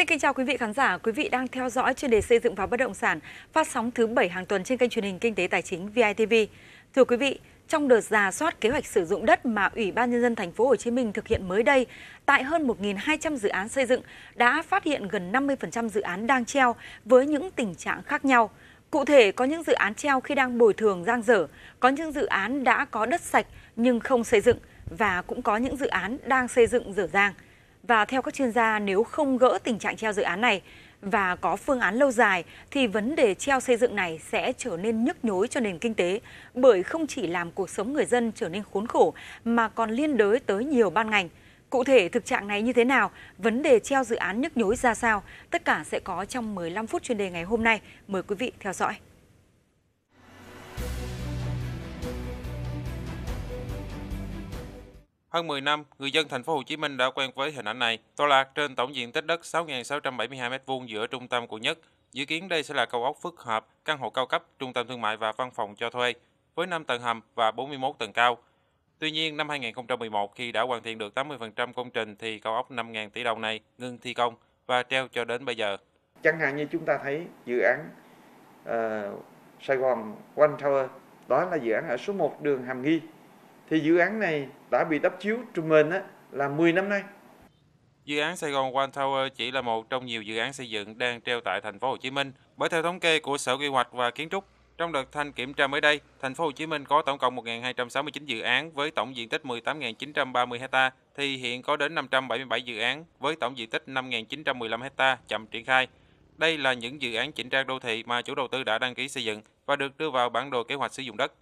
Xin kính chào quý vị khán giả, quý vị đang theo dõi chuyên đề xây dựng và bất động sản phát sóng thứ 7 hàng tuần trên kênh truyền hình Kinh tế Tài chính VITV. Thưa quý vị, trong đợt rà soát kế hoạch sử dụng đất mà Ủy ban Nhân dân Thành phố Hồ Chí Minh thực hiện mới đây, tại hơn 1.200 dự án xây dựng đã phát hiện gần 50% dự án đang treo với những tình trạng khác nhau. Cụ thể, có những dự án treo khi đang bồi thường dang dở, có những dự án đã có đất sạch nhưng không xây dựng và cũng có những dự án đang xây dựng dở dang. Và theo các chuyên gia, nếu không gỡ tình trạng treo dự án này và có phương án lâu dài thì vấn đề treo xây dựng này sẽ trở nên nhức nhối cho nền kinh tế, bởi không chỉ làm cuộc sống người dân trở nên khốn khổ mà còn liên đới tới nhiều ban ngành. Cụ thể thực trạng này như thế nào, vấn đề treo dự án nhức nhối ra sao, tất cả sẽ có trong 15 phút chuyên đề ngày hôm nay. Mời quý vị theo dõi. Hơn 10 năm, người dân thành phố Hồ Chí Minh đã quen với hình ảnh này, tọa lạc trên tổng diện tích đất 6.672 m2 giữa trung tâm quận nhất. Dự kiến đây sẽ là cao ốc phức hợp, căn hộ cao cấp, trung tâm thương mại và văn phòng cho thuê với 5 tầng hầm và 41 tầng cao. Tuy nhiên, năm 2011 khi đã hoàn thiện được 80% công trình thì cao ốc 5.000 tỷ đồng này ngừng thi công và treo cho đến bây giờ. Chẳng hạn như chúng ta thấy dự án Sài Gòn One Tower, đó là dự án ở số 1 đường Hàm Nghi. Thì dự án này đã bị đắp chiếu trùm mền là 10 năm nay. Dự án Sài Gòn One Tower chỉ là một trong nhiều dự án xây dựng đang treo tại thành phố Hồ Chí Minh, bởi theo thống kê của Sở Quy hoạch và Kiến trúc, trong đợt thanh kiểm tra mới đây, thành phố Hồ Chí Minh có tổng cộng 1.269 dự án với tổng diện tích 18.930 ha, thì hiện có đến 577 dự án với tổng diện tích 5.915 ha chậm triển khai. Đây là những dự án chỉnh trang đô thị mà chủ đầu tư đã đăng ký xây dựng và được đưa vào bản đồ kế hoạch sử dụng đất.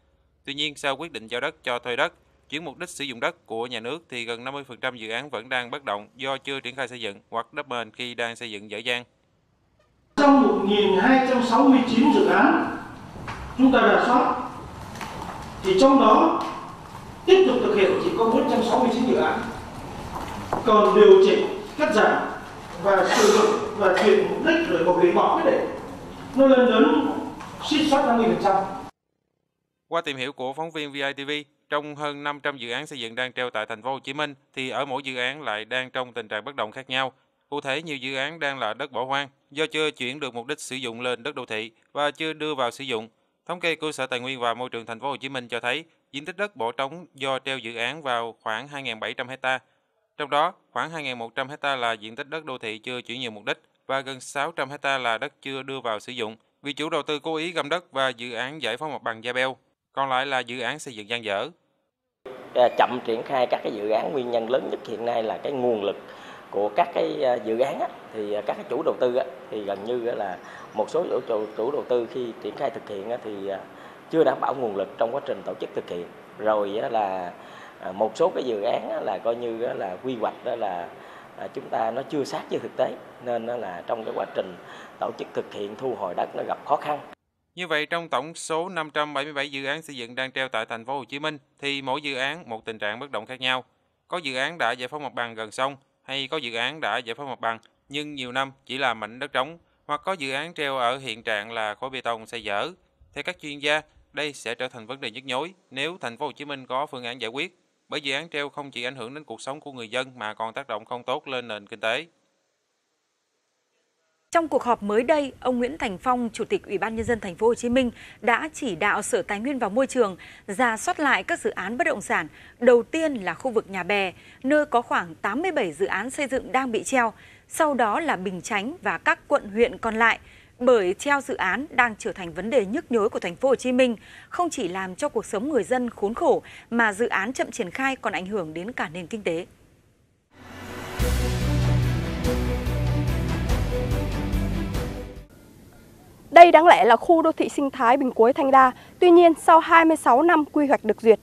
Tuy nhiên, sau quyết định giao đất cho thuê đất, chuyển mục đích sử dụng đất của nhà nước thì gần 50% dự án vẫn đang bất động do chưa triển khai xây dựng hoặc đắp nền khi đang xây dựng dở dang. Trong 1.269 dự án chúng ta rà soát thì trong đó tiếp tục thực hiện chỉ có 469 dự án, còn điều chỉnh, cắt giảm và sử dụng và chuyển mục đích rồi hoặc hủy bỏ quyết định nó lên đến suýt soát 50%. Qua tìm hiểu của phóng viên VITV, trong hơn 500 dự án xây dựng đang treo tại thành phố Hồ Chí Minh thì ở mỗi dự án lại đang trong tình trạng bất động khác nhau. Cụ thể, nhiều dự án đang là đất bỏ hoang do chưa chuyển được mục đích sử dụng lên đất đô thị và chưa đưa vào sử dụng. Thống kê của Sở Tài nguyên và Môi trường thành phố Hồ Chí Minh cho thấy diện tích đất bỏ trống do treo dự án vào khoảng 2.700 ha. Trong đó, khoảng 2.100 ha là diện tích đất đô thị chưa chuyển nhượng mục đích và gần 600 ha là đất chưa đưa vào sử dụng vì chủ đầu tư cố ý găm đất và dự án giải phóng mặt bằng da beo. Còn lại là dự án xây dựng dang dở. Chậm triển khai các cái dự án, nguyên nhân lớn nhất hiện nay là cái nguồn lực của các cái dự án thì các cái chủ đầu tư thì gần như là một số chủ đầu tư khi triển khai thực hiện thì chưa đảm bảo nguồn lực trong quá trình tổ chức thực hiện. Rồi là một số cái dự án là coi như là quy hoạch đó là chúng ta nó chưa sát với thực tế nên là trong cái quá trình tổ chức thực hiện thu hồi đất nó gặp khó khăn. Như vậy, trong tổng số 577 dự án xây dựng đang treo tại thành phố Hồ Chí Minh thì mỗi dự án một tình trạng bất động khác nhau. Có dự án đã giải phóng mặt bằng gần xong, hay có dự án đã giải phóng mặt bằng nhưng nhiều năm chỉ là mảnh đất trống, hoặc có dự án treo ở hiện trạng là khối bê tông xây dở. Theo các chuyên gia, đây sẽ trở thành vấn đề nhức nhối nếu thành phố Hồ Chí Minh có phương án giải quyết, bởi dự án treo không chỉ ảnh hưởng đến cuộc sống của người dân mà còn tác động không tốt lên nền kinh tế. Trong cuộc họp mới đây, ông Nguyễn Thành Phong, Chủ tịch Ủy ban Nhân dân Thành phố Hồ Chí Minh đã chỉ đạo Sở Tài nguyên và Môi trường rà soát lại các dự án bất động sản. Đầu tiên là khu vực Nhà Bè, nơi có khoảng 87 dự án xây dựng đang bị treo, sau đó là Bình Chánh và các quận huyện còn lại, bởi treo dự án đang trở thành vấn đề nhức nhối của Thành phố Hồ Chí Minh, không chỉ làm cho cuộc sống người dân khốn khổ mà dự án chậm triển khai còn ảnh hưởng đến cả nền kinh tế. Đây đáng lẽ là khu đô thị sinh thái Bình Quới Thanh Đa, tuy nhiên sau 26 năm quy hoạch được duyệt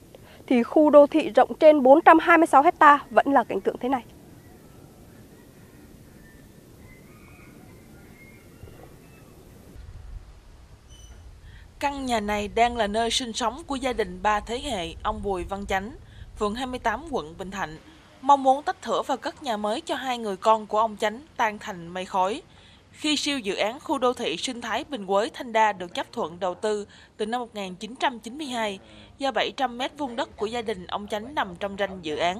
thì khu đô thị rộng trên 426 ha vẫn là cảnh tượng thế này. Căn nhà này đang là nơi sinh sống của gia đình 3 thế hệ ông Bùi Văn Chánh, phường 28 quận Bình Thạnh, mong muốn tách thửa và cất nhà mới cho hai người con của ông Chánh tan thành mây khói. Khi siêu dự án khu đô thị sinh thái Bình Quới Thanh Đa được chấp thuận đầu tư từ năm 1992, do 700 m2 đất của gia đình ông Chánh nằm trong ranh dự án.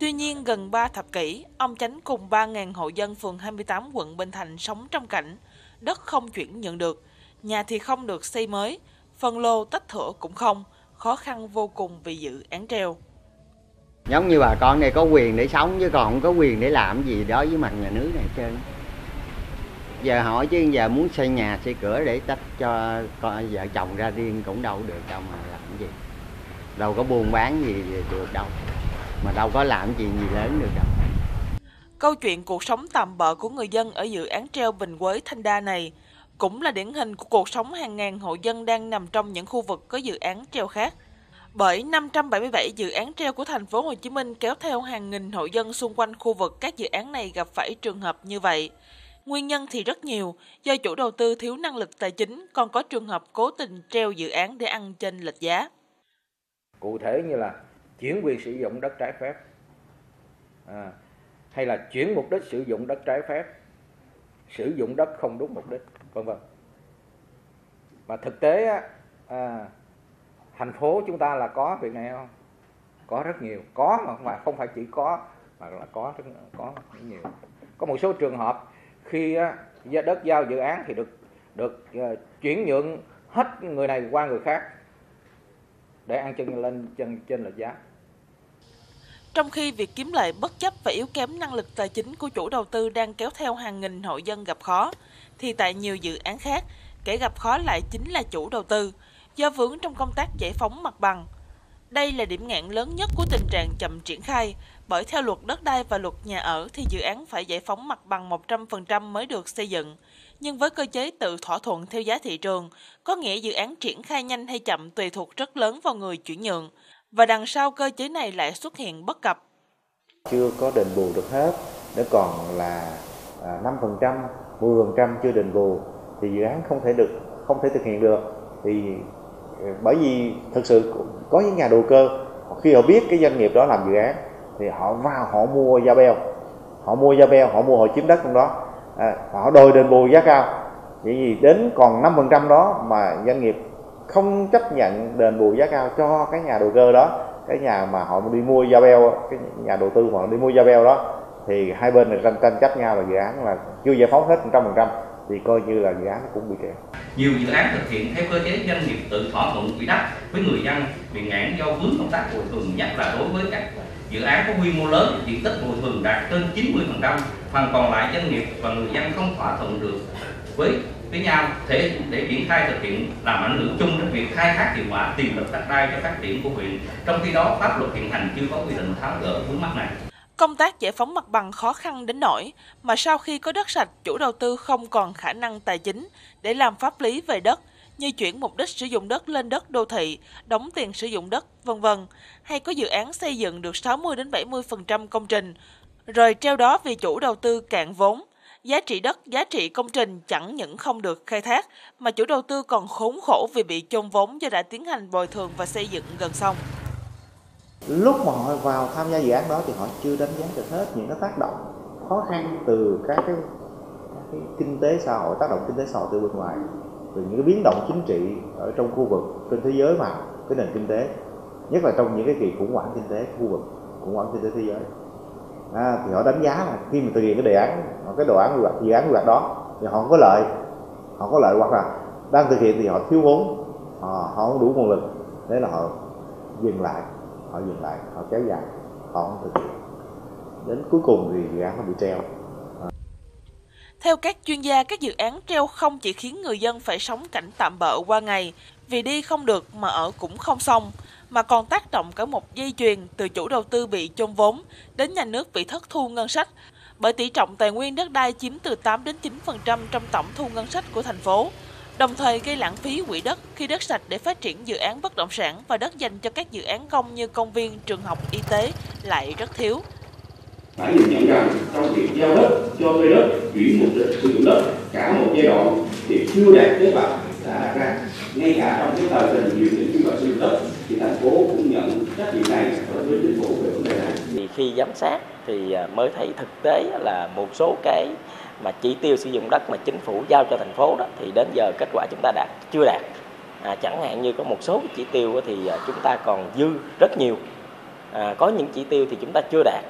Tuy nhiên, gần 3 thập kỷ, ông Chánh cùng 3.000 hộ dân phường 28 quận Bình Thạnh sống trong cảnh đất không chuyển nhượng được, nhà thì không được xây mới, phân lô tách thửa cũng không, khó khăn vô cùng vì dự án treo. Giống như bà con này có quyền để sống chứ còn không có quyền để làm gì đối với mặt nhà nước này trên. Giờ hỏi chứ giờ muốn xây nhà, xây cửa để tách cho vợ chồng ra riêng cũng đâu được đâu mà làm gì. Đâu có buôn bán gì được đâu, mà đâu có làm gì lớn được đâu. Câu chuyện cuộc sống tạm bợ của người dân ở dự án treo Bình Quới Thanh Đa này cũng là điển hình của cuộc sống hàng ngàn hộ dân đang nằm trong những khu vực có dự án treo khác. Bởi 577 dự án treo của thành phố Hồ Chí Minh kéo theo hàng nghìn hộ dân xung quanh khu vực các dự án này gặp phải trường hợp như vậy. Nguyên nhân thì rất nhiều, do chủ đầu tư thiếu năng lực tài chính, còn có trường hợp cố tình treo dự án để ăn chênh lệch giá. Cụ thể như là chuyển quyền sử dụng đất trái phép, hay là chuyển mục đích sử dụng đất trái phép, sử dụng đất không đúng mục đích, vân vân. Mà thực tế thành phố chúng ta là có việc này không? Có rất nhiều, có mà không phải chỉ có, mà là có rất nhiều. Có một số trường hợp khi đất giao dự án thì được chuyển nhượng hết người này qua người khác để ăn chân lên trên lệch giá. Trong khi việc kiếm lợi bất chấp và yếu kém năng lực tài chính của chủ đầu tư đang kéo theo hàng nghìn hộ dân gặp khó, thì tại nhiều dự án khác, kẻ gặp khó lại chính là chủ đầu tư, do vướng trong công tác giải phóng mặt bằng. Đây là điểm nghẽn lớn nhất của tình trạng chậm triển khai, bởi theo luật đất đai và luật nhà ở thì dự án phải giải phóng mặt bằng 100% mới được xây dựng. Nhưng với cơ chế tự thỏa thuận theo giá thị trường, có nghĩa dự án triển khai nhanh hay chậm tùy thuộc rất lớn vào người chuyển nhượng. Và đằng sau cơ chế này lại xuất hiện bất cập. Chưa có đền bù được hết, nếu còn là 5%, 10% chưa đền bù thì dự án không thể thực hiện được. Thì bởi vì thực sự có những nhà đầu cơ, khi họ biết cái doanh nghiệp đó làm dự án thì họ vào họ mua da beo, họ chiếm đất trong đó, họ đòi đền bù giá cao. Vậy vì đến còn 5% đó mà doanh nghiệp không chấp nhận đền bù giá cao cho cái nhà đầu cơ đó, cái nhà mà họ đi mua da beo, cái nhà đầu tư họ đi mua da beo đó, thì hai bên này tranh chấp nhau là dự án là chưa giải phóng hết 100%. Thì coi như là dự án cũng bị trễ. Nhiều dự án thực hiện theo cơ chế doanh nghiệp tự thỏa thuận quỹ đất với người dân bị ngãn do vướng công tác bồi thường, nhất là đối với các dự án có quy mô lớn, diện tích bồi thường đạt trên 90%, phần còn lại doanh nghiệp và người dân không thỏa thuận được với nhau để triển khai thực hiện, làm ảnh hưởng chung đến việc khai thác hiệu quả tiềm lực đất đai cho phát triển của huyện. Trong khi đó, pháp luật hiện hành chưa có quy định tháo gỡ vướng mắc này. Công tác giải phóng mặt bằng khó khăn đến nỗi mà sau khi có đất sạch, chủ đầu tư không còn khả năng tài chính để làm pháp lý về đất, như chuyển mục đích sử dụng đất lên đất đô thị, đóng tiền sử dụng đất, v.v. Hay có dự án xây dựng được 60-70% công trình, rồi treo đó vì chủ đầu tư cạn vốn. Giá trị đất, giá trị công trình chẳng những không được khai thác, mà chủ đầu tư còn khốn khổ vì bị chôn vốn do đã tiến hành bồi thường và xây dựng gần xong. Lúc mà họ vào tham gia dự án đó thì họ chưa đánh giá được hết những cái tác động khó khăn từ các cái kinh tế xã hội, tác động kinh tế xã hội từ bên ngoài, từ những cái biến động chính trị ở trong khu vực, trên thế giới mà cái nền kinh tế, nhất là trong những cái kỳ khủng hoảng kinh tế khu vực, khủng hoảng kinh tế thế giới. Thì họ đánh giá là khi mà thực hiện cái đề án, cái đồ án quy hoạch, dự án quy hoạch đó thì họ có lợi hoặc là đang thực hiện thì họ thiếu vốn, họ không đủ nguồn lực, thế là họ dừng lại, họ kéo dài, họ không thực hiện. Đến cuối cùng thì dự án nó bị treo. Theo các chuyên gia, các dự án treo không chỉ khiến người dân phải sống cảnh tạm bợ qua ngày, vì đi không được mà ở cũng không xong, mà còn tác động cả một dây chuyền từ chủ đầu tư bị chôn vốn đến nhà nước bị thất thu ngân sách, bởi tỷ trọng tài nguyên đất đai chiếm từ 8-9% trong tổng thu ngân sách của thành phố. Đồng thời gây lãng phí quỹ đất khi đất sạch để phát triển dự án bất động sản và đất dành cho các dự án công như công viên, trường học, y tế lại rất thiếu. Phải nhìn nhận rằng trong việc giao đất, cho thuê đất, chuyển mục đích sử dụng đất cả một giai đoạn thì chưa đạt kế hoạch đã đặt ra. Ngay cả trong cái tờ trình điều chỉnh quy hoạch sử dụng đất thì thành phố cũng nhận trách nhiệm này đối với chính phủ về vấn đề này. Vì khi giám sát thì mới thấy thực tế là một số cái mà chỉ tiêu sử dụng đất mà chính phủ giao cho thành phố đó thì đến giờ kết quả chúng ta chưa đạt. Chẳng hạn như có một số chỉ tiêu thì chúng ta còn dư rất nhiều, có những chỉ tiêu thì chúng ta chưa đạt.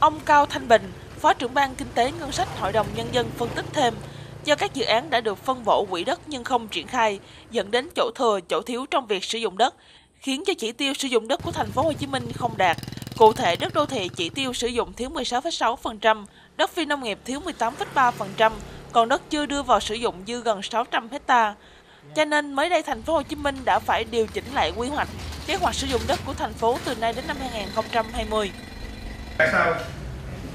Ông Cao Thanh Bình, Phó trưởng ban Kinh tế Ngân sách Hội đồng Nhân dân phân tích thêm, do các dự án đã được phân bổ quỹ đất nhưng không triển khai, dẫn đến chỗ thừa, chỗ thiếu trong việc sử dụng đất, khiến cho chỉ tiêu sử dụng đất của thành phố Hồ Chí Minh không đạt. Cụ thể, đất đô thị chỉ tiêu sử dụng thiếu 16,6%, đất phi nông nghiệp thiếu 18,3%, còn đất chưa đưa vào sử dụng dư gần 600 hectare. Cho nên mới đây thành phố Hồ Chí Minh đã phải điều chỉnh lại quy hoạch, kế hoạch sử dụng đất của thành phố từ nay đến năm 2020. Tại sao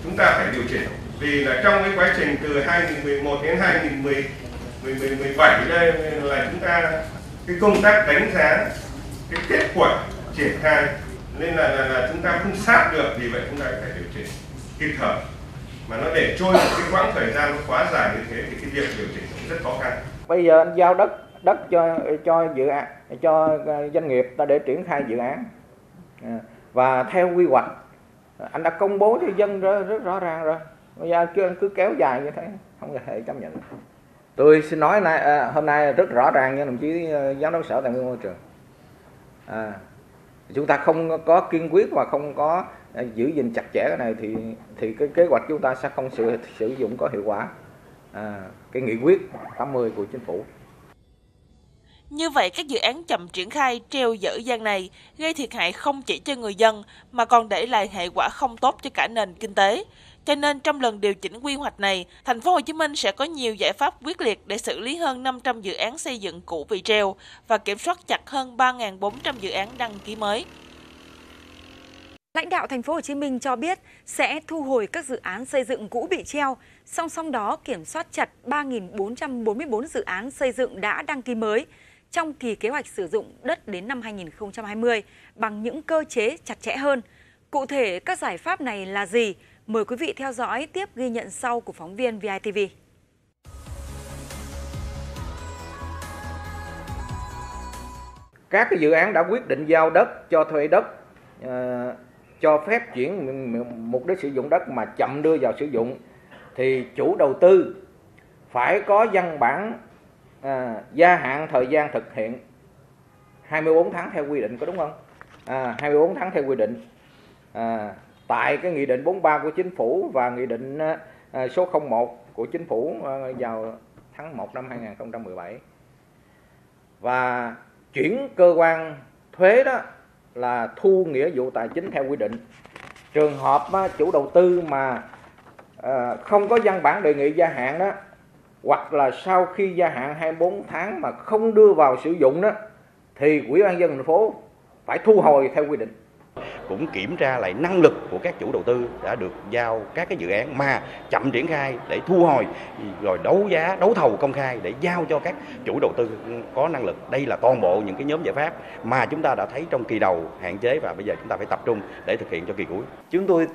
chúng ta phải điều chỉnh? Vì là trong cái quá trình từ 2011 đến 2017 đây là chúng ta cái công tác đánh giá cái kết quả triển khai nên là chúng ta không sát được, vì vậy chúng ta phải điều chỉnh kịp thời. Mà nó để trôi một cái quãng thời gian quá dài như thế thì cái việc điều chỉnh cũng rất khó khăn. Bây giờ anh giao đất cho dự án, cho doanh nghiệp ta để triển khai dự án, và theo quy hoạch anh đã công bố cho dân rất rõ ràng rồi. Bây giờ anh cứ kéo dài như thế không thể chấp nhận. Tôi xin nói là hôm nay rất rõ ràng với đồng chí giám đốc sở tài nguyên môi trường, chúng ta không có kiên quyết và không có giữ gìn chặt chẽ cái này thì cái kế hoạch chúng ta sẽ không sử dụng có hiệu quả cái nghị quyết 80 của chính phủ. Như vậy, các dự án chậm triển khai, treo dở dang này gây thiệt hại không chỉ cho người dân mà còn để lại hệ quả không tốt cho cả nền kinh tế. Cho nên trong lần điều chỉnh quy hoạch này, thành phố Hồ Chí Minh sẽ có nhiều giải pháp quyết liệt để xử lý hơn 500 dự án xây dựng cũ bị treo và kiểm soát chặt hơn 3.400 dự án đăng ký mới. Lãnh đạo thành phố Hồ Chí Minh cho biết sẽ thu hồi các dự án xây dựng cũ bị treo, song song đó kiểm soát chặt 3.444 dự án xây dựng đã đăng ký mới trong kỳ kế hoạch sử dụng đất đến năm 2020 bằng những cơ chế chặt chẽ hơn. Cụ thể các giải pháp này là gì? Mời quý vị theo dõi tiếp ghi nhận sau của phóng viên VITV. Các dự án đã quyết định giao đất, cho thuê đất, cho phép chuyển mục đích sử dụng đất mà chậm đưa vào sử dụng thì chủ đầu tư phải có văn bản gia hạn thời gian thực hiện 24 tháng theo quy định, có đúng không? 24 tháng theo quy định tại cái nghị định 43 của chính phủ và nghị định số 01 của chính phủ vào tháng 1 năm 2017. Và chuyển cơ quan thuế đó là thu nghĩa vụ tài chính theo quy định. Trường hợp chủ đầu tư mà không có văn bản đề nghị gia hạn đó, hoặc là sau khi gia hạn 24 tháng mà không đưa vào sử dụng đó, thì Ủy ban nhân dân thành phố phải thu hồi theo quy định. Cũng kiểm tra lại năng lực của các chủ đầu tư đã được giao các cái dự án mà chậm triển khai để thu hồi, rồi đấu giá, đấu thầu công khai để giao cho các chủ đầu tư có năng lực. Đây là toàn bộ những cái nhóm giải pháp mà chúng ta đã thấy trong kỳ đầu hạn chế và bây giờ chúng ta phải tập trung để thực hiện cho kỳ cuối. Chúng tôi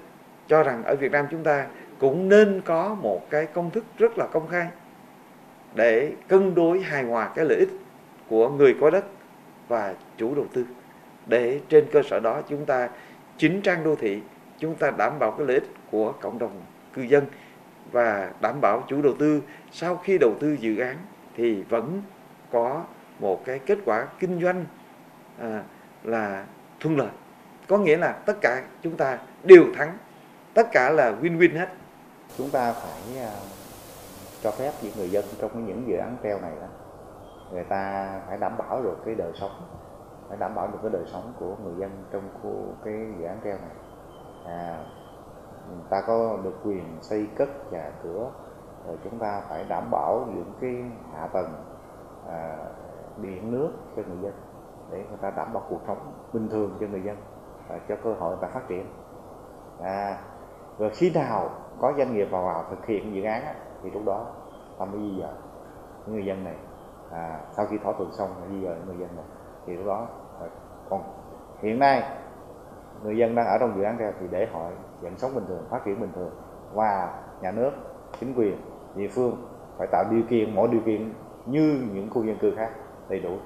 cho rằng ở Việt Nam chúng ta cũng nên có một cái công thức rất là công khai để cân đối hài hòa cái lợi ích của người có đất và chủ đầu tư. Để trên cơ sở đó chúng ta chỉnh trang đô thị, chúng ta đảm bảo cái lợi ích của cộng đồng cư dân và đảm bảo chủ đầu tư sau khi đầu tư dự án thì vẫn có một cái kết quả kinh doanh là thuận lợi. Có nghĩa là tất cả chúng ta đều thắng, tất cả là win-win hết. Chúng ta phải cho phép những người dân trong những dự án treo này đó, người ta phải đảm bảo được cái đời sống, phải đảm bảo được cái đời sống của người dân trong khu cái dự án treo này. Người ta có được quyền xây cất nhà cửa, rồi chúng ta phải đảm bảo những cái hạ tầng điện nước cho người dân để người ta đảm bảo cuộc sống bình thường cho người dân và cho cơ hội và phát triển. Rồi khi nào có doanh nghiệp vào thực hiện dự án thì lúc đó ta mới di dời người dân này. Sau khi thỏa thuận xong di dời người dân này. Thì lúc đó còn hiện nay người dân đang ở trong dự án treo thì để họ vẫn sống bình thường, phát triển bình thường, và nhà nước, chính quyền, địa phương phải tạo điều kiện, mọi điều kiện như những khu dân cư khác đầy đủ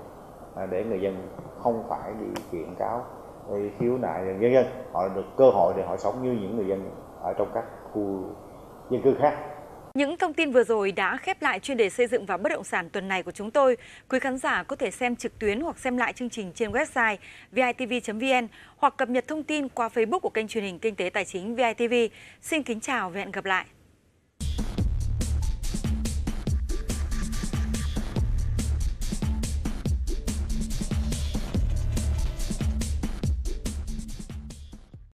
để người dân không phải bị kiện cáo, bị khiếu nại, nhân dân họ được cơ hội để họ sống như những người dân ở trong các khu dân cư khác. Những thông tin vừa rồi đã khép lại chuyên đề xây dựng và bất động sản tuần này của chúng tôi. Quý khán giả có thể xem trực tuyến hoặc xem lại chương trình trên website vitv.vn hoặc cập nhật thông tin qua Facebook của kênh truyền hình Kinh tế Tài chính VITV. Xin kính chào và hẹn gặp lại!